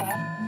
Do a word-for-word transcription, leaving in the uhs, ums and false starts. Okay.